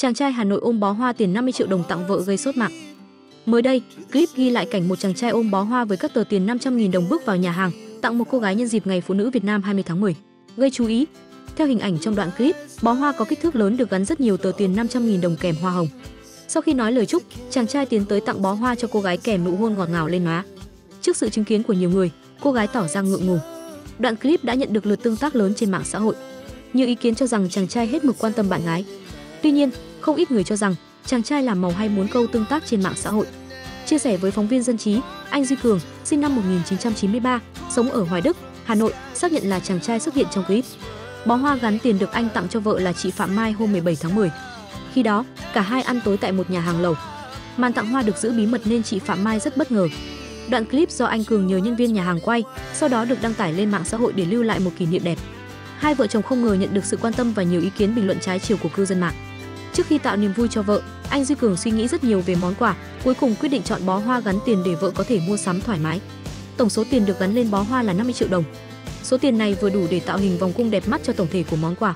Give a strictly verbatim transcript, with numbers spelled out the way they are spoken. Chàng trai Hà Nội ôm bó hoa tiền năm mươi triệu đồng tặng vợ gây sốt mạng. Mới đây, clip ghi lại cảnh một chàng trai ôm bó hoa với các tờ tiền năm trăm nghìn đồng bước vào nhà hàng tặng một cô gái nhân dịp Ngày Phụ nữ Việt Nam hai mươi tháng mười, gây chú ý. Theo hình ảnh trong đoạn clip, bó hoa có kích thước lớn được gắn rất nhiều tờ tiền năm trăm nghìn đồng kèm hoa hồng. Sau khi nói lời chúc, chàng trai tiến tới tặng bó hoa cho cô gái kèm nụ hôn ngọt ngào lên má. Trước sự chứng kiến của nhiều người, cô gái tỏ ra ngượng ngùng. Đoạn clip đã nhận được lượt tương tác lớn trên mạng xã hội. Nhiều ý kiến cho rằng chàng trai hết mực quan tâm bạn gái. Tuy nhiên, không ít người cho rằng chàng trai làm màu hay muốn câu tương tác trên mạng xã hội. Chia sẻ với phóng viên Dân Trí, anh Duy Cường, sinh năm một nghìn chín trăm chín mươi ba, sống ở Hoài Đức, Hà Nội, xác nhận là chàng trai xuất hiện trong clip. Bó hoa gắn tiền được anh tặng cho vợ là chị Phạm Mai hôm mười bảy tháng mười. Khi đó, cả hai ăn tối tại một nhà hàng lẩu. Màn tặng hoa được giữ bí mật nên chị Phạm Mai rất bất ngờ. Đoạn clip do anh Cường nhờ nhân viên nhà hàng quay, sau đó được đăng tải lên mạng xã hội để lưu lại một kỷ niệm đẹp. Hai vợ chồng không ngờ nhận được sự quan tâm và nhiều ý kiến bình luận trái chiều của cư dân mạng. Trước khi tạo niềm vui cho vợ, anh Duy Cường suy nghĩ rất nhiều về món quà, cuối cùng quyết định chọn bó hoa gắn tiền để vợ có thể mua sắm thoải mái. Tổng số tiền được gắn lên bó hoa là năm mươi triệu đồng. Số tiền này vừa đủ để tạo hình vòng cung đẹp mắt cho tổng thể của món quà.